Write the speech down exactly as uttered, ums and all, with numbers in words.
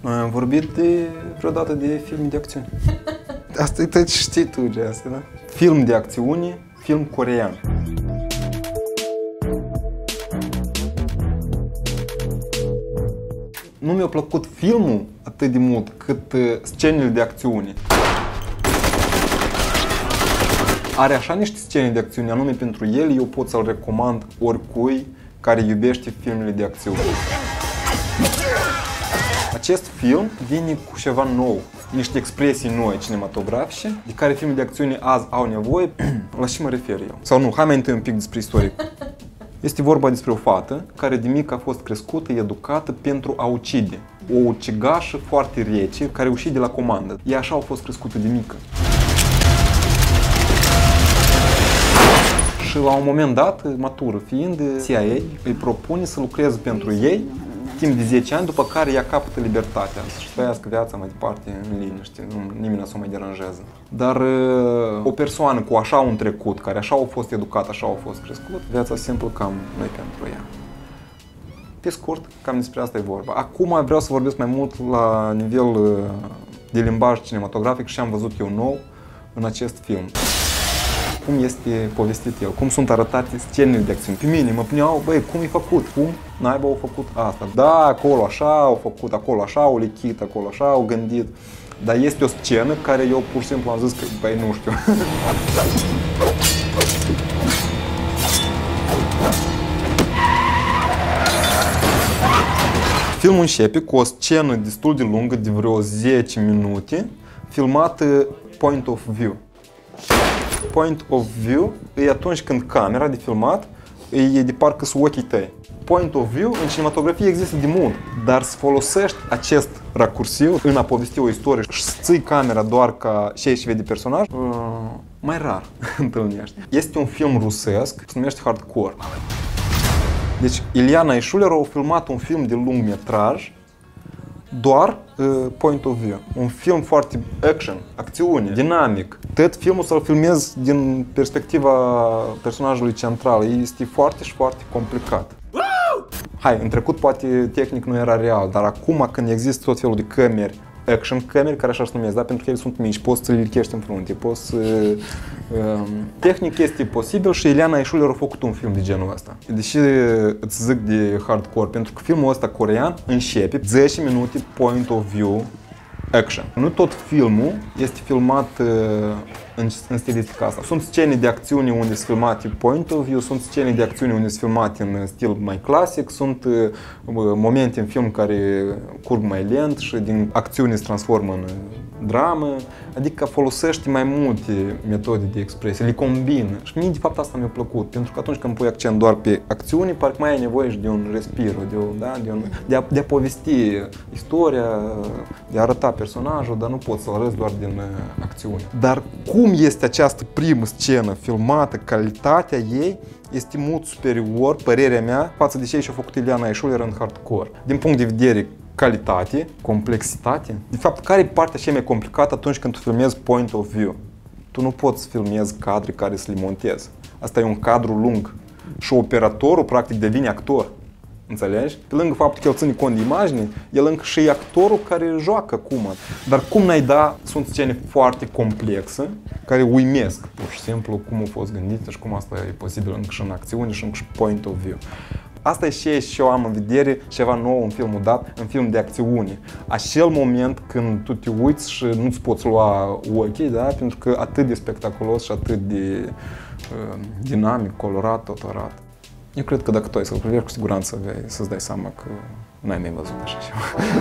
Noi am vorbit de, vreodată de filme de acțiune. Asta e tot ce știi tu de asta, da? Film de acțiune, film coreean. Nu mi-a plăcut filmul atât de mult cât scenele de acțiune. Are așa niște scene de acțiune, anume pentru el, eu pot să-l recomand oricui care iubește filmele de acțiune. Acest film vine cu ceva nou, niște expresii noi cinematografice, de care filmele de acțiune azi au nevoie. La ce mă refer eu? Sau nu, hai mai întâi un pic despre istorie. Este vorba despre o fată care de mic a fost crescută, educată pentru a ucide. O ucigașă foarte rece, care ucide la comandă. Ea așa a fost crescută de mică. Și la un moment dat, matură fiind, C I A îi propune să lucreze pentru ei timp de zece ani, după care ea capătă libertatea, să-și trăiască viața mai departe în liniște, nimeni nu o mai deranjează. Dar o persoană cu așa un trecut, care așa a fost educată, așa a fost crescut, viața simplă cam nu-i pentru ea. Pe scurt, cam despre asta e vorba. Acum vreau să vorbesc mai mult la nivel de limbaj cinematografic și am văzut eu nou în acest film. Cum este povestit el, cum sunt arătate scenele de acțiune. Pe mine mă puneau, băi, cum e făcut, cum naiba au făcut asta. Da, acolo așa, au făcut acolo așa, au lichit acolo așa, au gândit. Dar este o scenă care eu pur și simplu am zis că, băi, nu știu. Filmul începe cu o scenă destul de lungă, de vreo zece minute, filmată point of view. Point of view e atunci când camera de filmat e de parcă sunt ochii tăi. Point of view în cinematografie există de mult, dar să folosești acest racursiv în a povesti o istorie și să ții camera doar ca ce și vede personaj, mai rar întâlnești. Este un film rusesc, se numește Hardcore. Deci Ilya Naishuller a filmat un film de lung metraj, doar uh, point of view. Un film foarte action, acțiune, dinamic. Tot filmul să-l filmez din perspectiva personajului central. Este foarte și foarte complicat. Wow! Hai, în trecut poate tehnic nu era real, dar acum când există tot felul de camere, action camere, care așa se numesc, da? Pentru că ele sunt mici, poți să le lichești în frunte, poți să... Um, tehnic este posibil și Ilya Naishuller a făcut un film de genul ăsta. Deși îți zic de hardcore, pentru că filmul ăsta corean începe zece minute point of view action. Nu tot filmul este filmat uh, în, în stilistica asta. Sunt scene de acțiune unde sunt filmate point of view, sunt scene de acțiune unde sunt filmate în stil mai clasic, sunt uh, momente în film care curg mai lent și din acțiune se transformă în dramă. Adică folosești mai multe metode de expresie, le combină. Și mie de fapt asta mi-a plăcut, pentru că atunci când pui accent doar pe acțiune, parcă mai ai nevoie și de un respiro, de, o, da, de, un, de, a, de a povesti istoria, de a arăta personajul, dar nu poți să-l arăți doar din uh, acțiune. Dar cum este această primă scenă filmată, calitatea ei este mult superior, părerea mea, față de ce și-a făcut Ilya Naishuller în Hardcore. Din punct de vedere calitate, complexitate, de fapt, care e partea cea mai complicată atunci când tu filmezi point of view? Tu nu poți să filmezi cadre care să le montezi. Asta e un cadru lung și operatorul practic devine actor. Înțelegi? Pe lângă faptul că el ține cont de imagine, el încă și e actorul care joacă acum. Dar cum n-ai da, sunt scene foarte complexe, care uimesc pur și simplu cum au fost gândite și cum asta e posibil încă și în acțiune și încă și point of view. Asta e ce și eu am în vedere, ceva nou în filmul dat, în film de acțiune. Acel moment când tu te uiți și nu-ți poți lua ochii, da? Pentru că atât de spectaculos și atât de uh, dinamic, colorat, tot arată. Eu cred că dacă tu ai să-l privești, cu siguranță vei să-ți dai seama că n-ai mai văzut așa ceva.